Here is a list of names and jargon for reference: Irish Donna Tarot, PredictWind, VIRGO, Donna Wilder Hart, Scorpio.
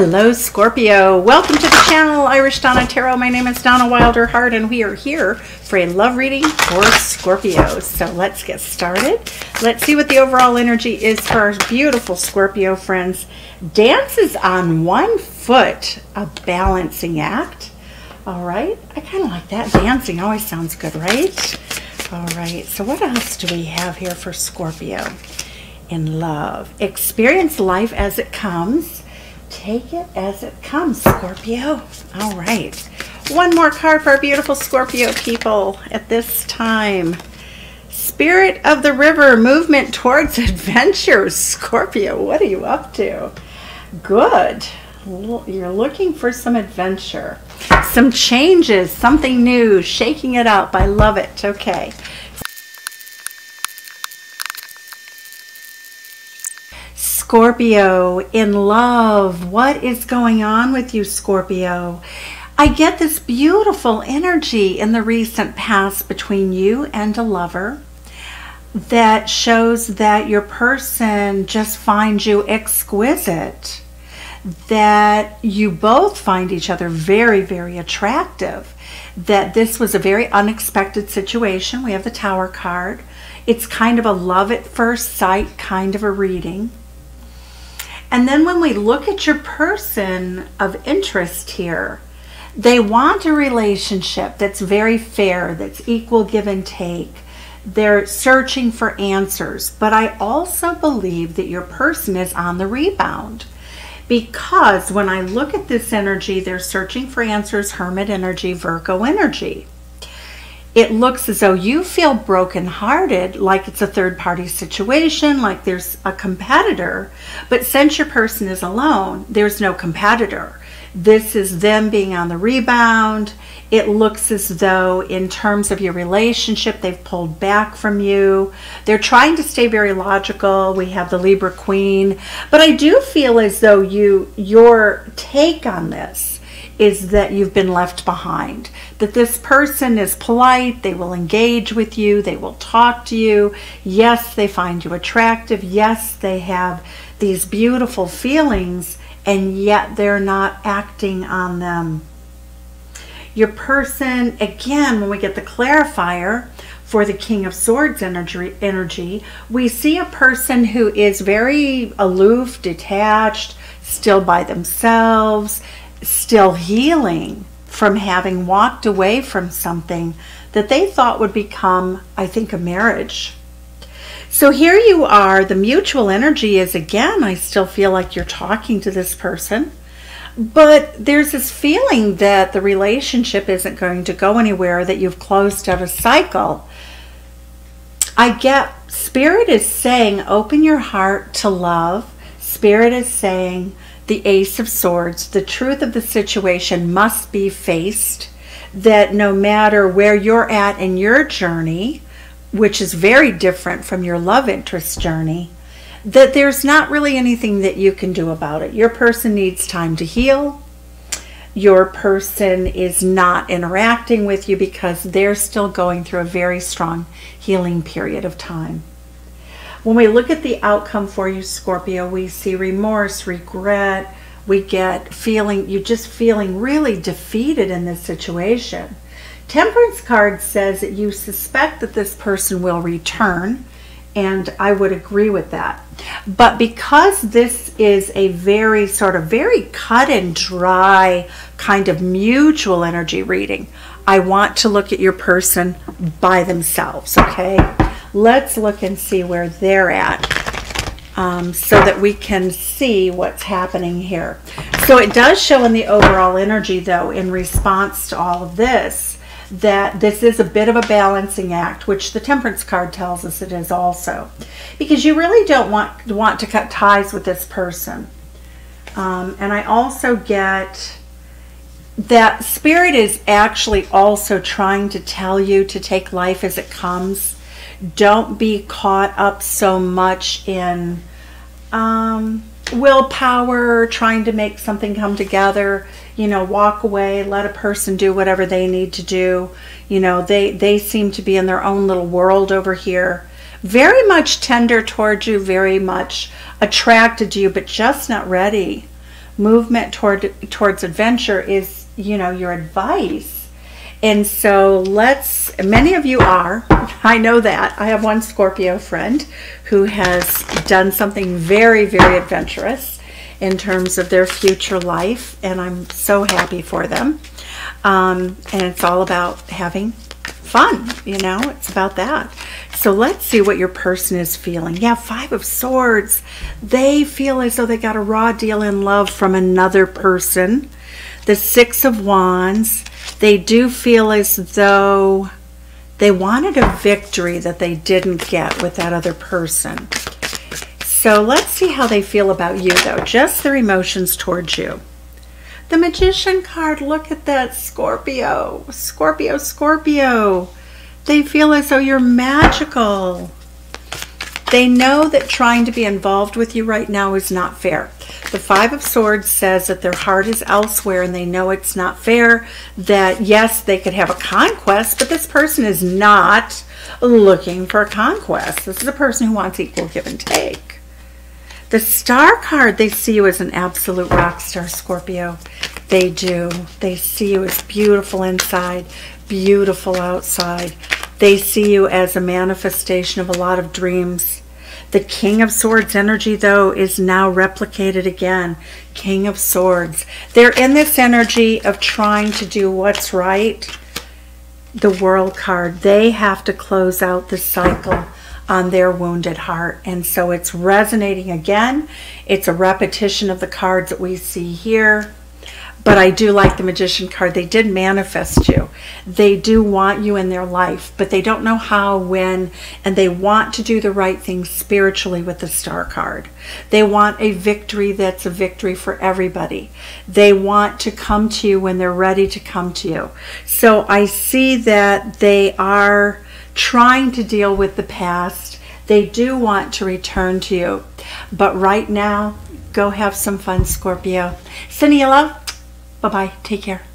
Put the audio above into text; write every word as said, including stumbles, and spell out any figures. Hello Scorpio, welcome to the channel Irish Donna Tarot. My name is Donna Wilder Hart and we are here for a love reading for Scorpio. So let's get started. Let's see what the overall energy is for our beautiful Scorpio friends. Dances on one foot, a balancing act. All right, I kind of like that. Dancing always sounds good, right? All right, so what else do we have here for Scorpio? In love, experience life as it comes. Take it as it comes, Scorpio. All right. One more card for our beautiful Scorpio people at this time. Spirit of the river, movement towards adventure. Scorpio, what are you up to? Good. You're looking for some adventure, some changes, something new, shaking it up. I love it. Okay. Scorpio, in love. What is going on with you, Scorpio? I get this beautiful energy in the recent past between you and a lover that shows that your person just finds you exquisite, that you both find each other very, very attractive, that this was a very unexpected situation. We have the Tower card. It's kind of a love at first sight kind of a reading. And then when we look at your person of interest here, they want a relationship that's very fair, that's equal give and take. They're searching for answers. But I also believe that your person is on the rebound, because when I look at this energy, they're searching for answers, Hermit energy, Virgo energy. It looks as though you feel brokenhearted, like it's a third-party situation, like there's a competitor. But since your person is alone, there's no competitor. This is them being on the rebound. It looks as though in terms of your relationship, they've pulled back from you. They're trying to stay very logical. We have the Libra Queen. But I do feel as though you, your take on this is that you've been left behind, that this person is polite, they will engage with you, they will talk to you. Yes, they find you attractive. Yes, they have these beautiful feelings, and yet they're not acting on them. Your person, again, when we get the clarifier for the King of Swords energy, energy, we see a person who is very aloof, detached, still by themselves, still healing from having walked away from something that they thought would become, I think, a marriage. So here you are. The mutual energy is, again, I still feel like you're talking to this person, but there's this feeling that the relationship isn't going to go anywhere, that you've closed out a cycle. I get Spirit is saying, open your heart to love. Spirit is saying, the Ace of Swords, the truth of the situation must be faced, that no matter where you're at in your journey, which is very different from your love interest journey, that there's not really anything that you can do about it. Your person needs time to heal. Your person is not interacting with you because they're still going through a very strong healing period of time. When we look at the outcome for you, Scorpio, we see remorse, regret. We get feeling, you just feeling really defeated in this situation. Temperance card says that you suspect that this person will return, and I would agree with that. But because this is a very sort of very cut and dry kind of mutual energy reading, I want to look at your person by themselves, okay? Let's look and see where they're at um, so that we can see what's happening here. So it does show in the overall energy, though, in response to all of this, that this is a bit of a balancing act, which the Temperance card tells us it is also, because you really don't want, want to cut ties with this person. Um, and I also get that Spirit is actually also trying to tell you to take life as it comes. Don't be caught up so much in um, willpower, trying to make something come together. You know, walk away, let a person do whatever they need to do. You know, they, they seem to be in their own little world over here. Very much tender towards you, very much attracted to you, but just not ready movement toward towards adventure is, you know, your advice. And so let's, many of you are, I know that. I have one Scorpio friend who has done something very, very adventurous in terms of their future life, and I'm so happy for them. Um, and it's all about having fun, you know, it's about that. So let's see what your person is feeling. Yeah, Five of Swords. They feel as though they got a raw deal in love from another person. The Six of Wands. They do feel as though they wanted a victory that they didn't get with that other person. So let's see how they feel about you, though. Just their emotions towards you. The Magician card, look at that, Scorpio, Scorpio, Scorpio. They feel as though you're magical. They know that trying to be involved with you right now is not fair. The Five of Swords says that their heart is elsewhere and they know it's not fair, that yes, they could have a conquest, but this person is not looking for a conquest. This is a person who wants equal give and take. The Star card, they see you as an absolute rock star, Scorpio. They do. They see you as beautiful inside, beautiful outside. They see you as a manifestation of a lot of dreams. The King of Swords energy, though, is now replicated again. King of Swords. They're in this energy of trying to do what's right. The World card. They have to close out the cycle on their wounded heart, and so it's resonating again. It's a repetition of the cards that we see here, but I do like the Magician card. They did manifest you. They do want you in their life, but they don't know how, when, and they want to do the right thing spiritually with the Star card. They want a victory that's a victory for everybody. They want to come to you when they're ready to come to you. So I see that they are trying to deal with the past. They do want to return to you, but right now, go have some fun, Scorpio. Sending you love. Bye bye. Take care.